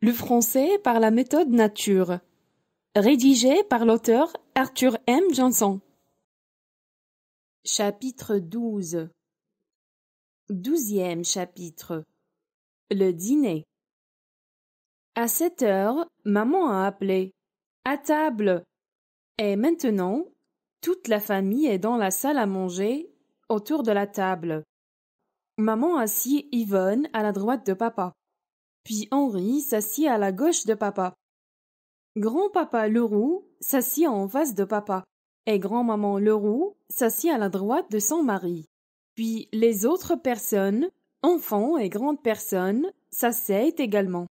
Le Français par la méthode nature. Rédigé par l'auteur Arthur M. Johnson. Chapitre 12. Douzième chapitre. Le dîner. À 7 heures, maman a appelé. À table. Et maintenant, toute la famille est dans la salle à manger, autour de la table. Maman assit Yvonne à la droite de papa. Puis Henri s'assit à la gauche de papa. Grand-papa Leroux s'assit en face de papa, et grand-maman Leroux s'assit à la droite de son mari. Puis les autres personnes, enfants et grandes personnes, s'asseyent également.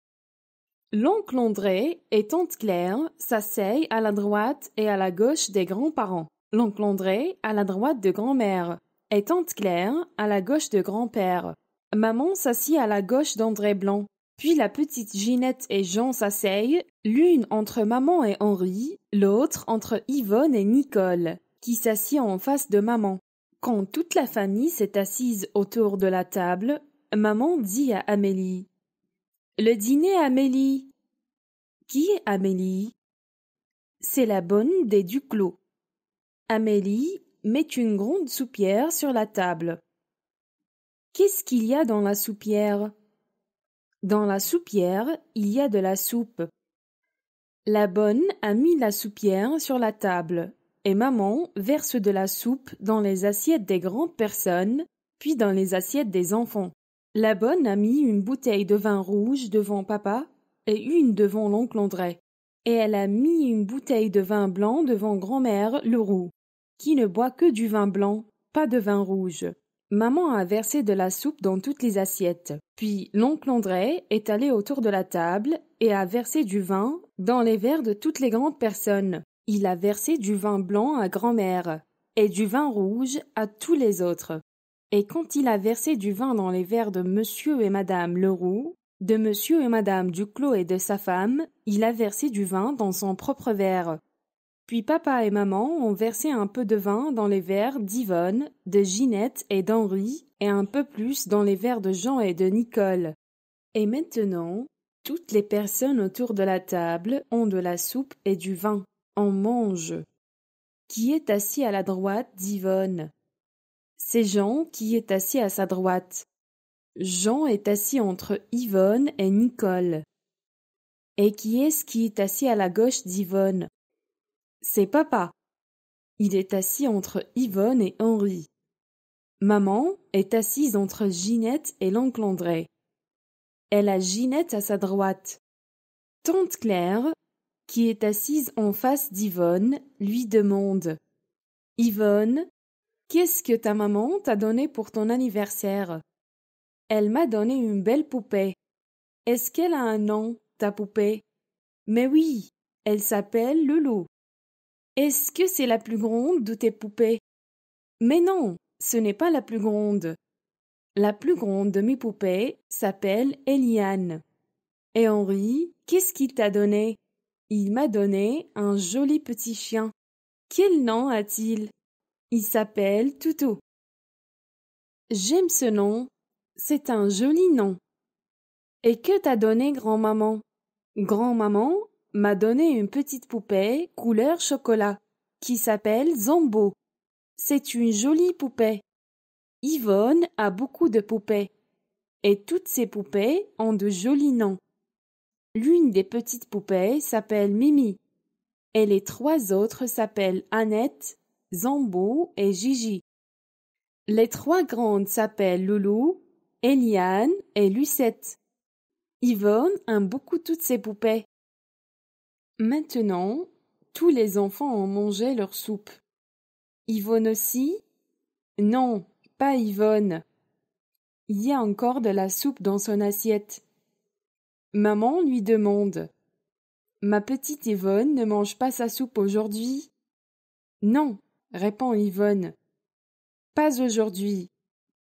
L'oncle André et tante Claire s'asseyent à la droite et à la gauche des grands-parents. L'oncle André à la droite de grand-mère, et tante Claire à la gauche de grand-père. Maman s'assit à la gauche d'André Blanc. Puis la petite Ginette et Jean s'asseyent, l'une entre maman et Henri, l'autre entre Yvonne et Nicole, qui s'assit en face de maman. Quand toute la famille s'est assise autour de la table, maman dit à Amélie : « Le dîner, Amélie !»« Qui est Amélie ?»« C'est la bonne des Duclos. » Amélie met une grande soupière sur la table. « Qu'est-ce qu'il y a dans la soupière ?» Dans la soupière, il y a de la soupe. La bonne a mis la soupière sur la table, et maman verse de la soupe dans les assiettes des grandes personnes, puis dans les assiettes des enfants. La bonne a mis une bouteille de vin rouge devant papa et une devant l'oncle André, et elle a mis une bouteille de vin blanc devant grand-mère Leroux, qui ne boit que du vin blanc, pas de vin rouge. Maman a versé de la soupe dans toutes les assiettes. Puis l'oncle André est allé autour de la table et a versé du vin dans les verres de toutes les grandes personnes. Il a versé du vin blanc à grand-mère et du vin rouge à tous les autres. Et quand il a versé du vin dans les verres de monsieur et madame Leroux, de monsieur et madame Duclos et de sa femme, il a versé du vin dans son propre verre. Puis papa et maman ont versé un peu de vin dans les verres d'Yvonne, de Ginette et d'Henri, et un peu plus dans les verres de Jean et de Nicole. Et maintenant, toutes les personnes autour de la table ont de la soupe et du vin. On mange. Qui est assis à la droite d'Yvonne? C'est Jean qui est assis à sa droite. Jean est assis entre Yvonne et Nicole. Et qui est-ce qui est assis à la gauche d'Yvonne? C'est papa. Il est assis entre Yvonne et Henri. Maman est assise entre Ginette et l'oncle André. Elle a Ginette à sa droite. Tante Claire, qui est assise en face d'Yvonne, lui demande : Yvonne, qu'est-ce que ta maman t'a donné pour ton anniversaire ? Elle m'a donné une belle poupée. Est-ce qu'elle a un nom, ta poupée ? Mais oui, elle s'appelle Leroux. Est-ce que c'est la plus grande de tes poupées? Mais non, ce n'est pas la plus grande. La plus grande de mes poupées s'appelle Eliane. Et Henri, qu'est-ce qu'il t'a donné? Il m'a donné un joli petit chien. Quel nom a-t-il? Il s'appelle Toutou. J'aime ce nom. C'est un joli nom. Et que t'a donné grand-maman? Grand-maman m'a donné une petite poupée couleur chocolat qui s'appelle Zambo. C'est une jolie poupée. Yvonne a beaucoup de poupées et toutes ces poupées ont de jolis noms. L'une des petites poupées s'appelle Mimi et les trois autres s'appellent Annette, Zambo et Gigi. Les trois grandes s'appellent Loulou, Eliane et Lucette. Yvonne aime beaucoup toutes ces poupées. Maintenant, tous les enfants ont mangé leur soupe. Yvonne aussi? Non, pas Yvonne. Il y a encore de la soupe dans son assiette. Maman lui demande : Ma petite Yvonne ne mange pas sa soupe aujourd'hui? Non, répond Yvonne. Pas aujourd'hui.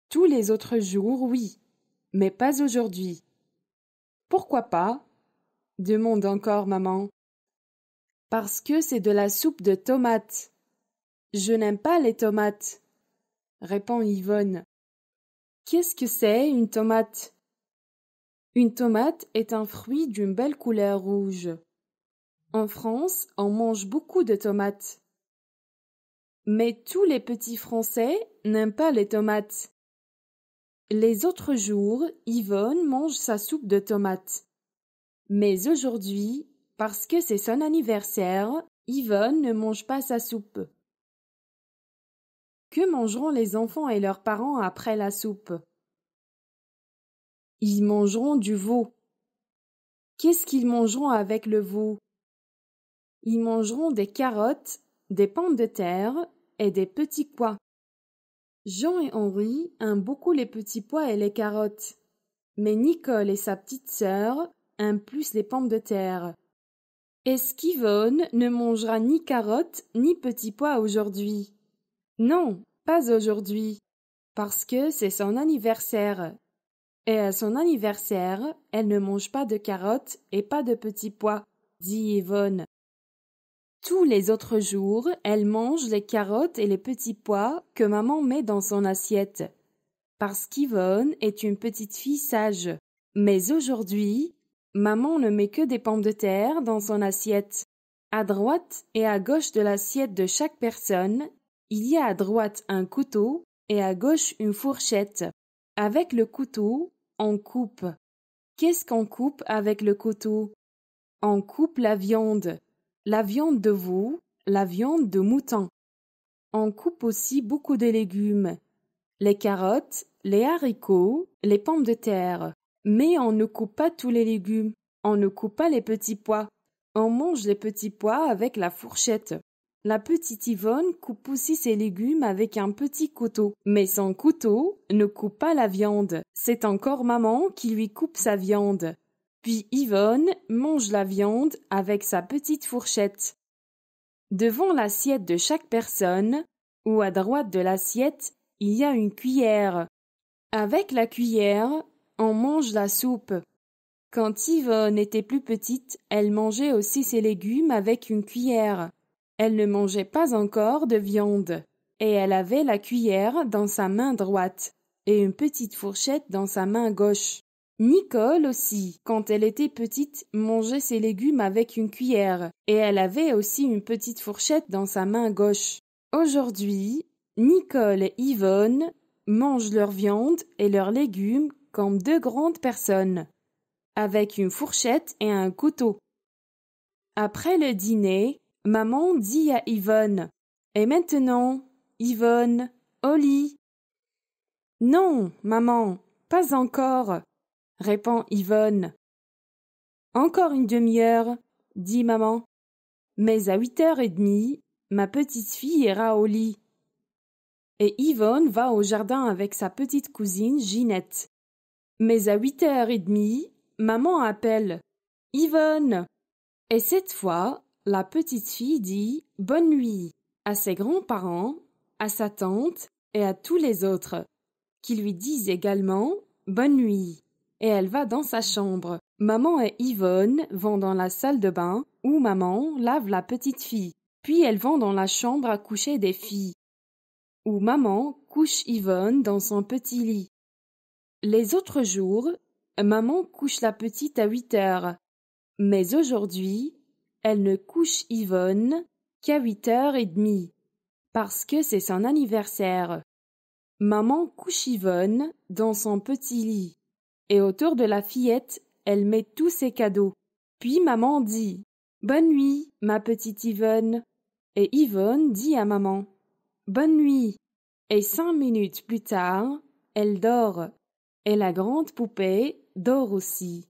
Tous les autres jours, oui, mais pas aujourd'hui. Pourquoi pas? Demande encore maman. Parce que c'est de la soupe de tomates. Je n'aime pas les tomates, répond Yvonne. Qu'est-ce que c'est une tomate? Une tomate est un fruit d'une belle couleur rouge. En France, on mange beaucoup de tomates. Mais tous les petits Français n'aiment pas les tomates. Les autres jours, Yvonne mange sa soupe de tomates. Mais aujourd'hui, parce que c'est son anniversaire, Yvonne ne mange pas sa soupe. Que mangeront les enfants et leurs parents après la soupe? Ils mangeront du veau. Qu'est-ce qu'ils mangeront avec le veau? Ils mangeront des carottes, des pommes de terre et des petits pois. Jean et Henri aiment beaucoup les petits pois et les carottes, mais Nicole et sa petite sœur aiment plus les pommes de terre. Est-ce qu'Yvonne ne mangera ni carottes ni petits pois aujourd'hui? Non, pas aujourd'hui, parce que c'est son anniversaire. Et à son anniversaire, elle ne mange pas de carottes et pas de petits pois, dit Yvonne. Tous les autres jours, elle mange les carottes et les petits pois que maman met dans son assiette. Parce qu'Yvonne est une petite fille sage. Mais aujourd'hui, maman ne met que des pommes de terre dans son assiette. À droite et à gauche de l'assiette de chaque personne, il y a à droite un couteau et à gauche une fourchette. Avec le couteau, on coupe. Qu'est-ce qu'on coupe avec le couteau? On coupe la viande. La viande de veau, la viande de mouton. On coupe aussi beaucoup de légumes, les carottes, les haricots, les pommes de terre. Mais on ne coupe pas tous les légumes, on ne coupe pas les petits pois. On mange les petits pois avec la fourchette. La petite Yvonne coupe aussi ses légumes avec un petit couteau. Mais son couteau ne coupe pas la viande, c'est encore maman qui lui coupe sa viande. Puis Yvonne mange la viande avec sa petite fourchette. Devant l'assiette de chaque personne, ou à droite de l'assiette, il y a une cuillère. Avec la cuillère, on mange la soupe. Quand Yvonne était plus petite, elle mangeait aussi ses légumes avec une cuillère. Elle ne mangeait pas encore de viande, et elle avait la cuillère dans sa main droite, et une petite fourchette dans sa main gauche. Nicole aussi, quand elle était petite, mangeait ses légumes avec une cuillère, et elle avait aussi une petite fourchette dans sa main gauche. Aujourd'hui, Nicole et Yvonne mangent leur viande et leurs légumes comme deux grandes personnes, avec une fourchette et un couteau. Après le dîner, maman dit à Yvonne « Et maintenant, Yvonne, au lit !»« Non, maman, pas encore !» répond Yvonne. « Encore une demi-heure, » dit maman. « Mais à 8h30, ma petite fille ira au lit. » Et Yvonne va au jardin avec sa petite cousine Ginette. Mais à 8h30, maman appelle « Yvonne !» Et cette fois, la petite fille dit « Bonne nuit !» à ses grands-parents, à sa tante et à tous les autres, qui lui disent également « Bonne nuit !» Et elle va dans sa chambre. Maman et Yvonne vont dans la salle de bain où maman lave la petite fille. Puis elles vont dans la chambre à coucher des filles, où maman couche Yvonne dans son petit lit. Les autres jours, maman couche la petite à 8h. Mais aujourd'hui, elle ne couche Yvonne qu'à 8h30, parce que c'est son anniversaire. Maman couche Yvonne dans son petit lit. Et autour de la fillette, elle met tous ses cadeaux. Puis maman dit « Bonne nuit, ma petite Yvonne !» Et Yvonne dit à maman « Bonne nuit !» Et 5 minutes plus tard, elle dort. Et la grande poupée dort aussi.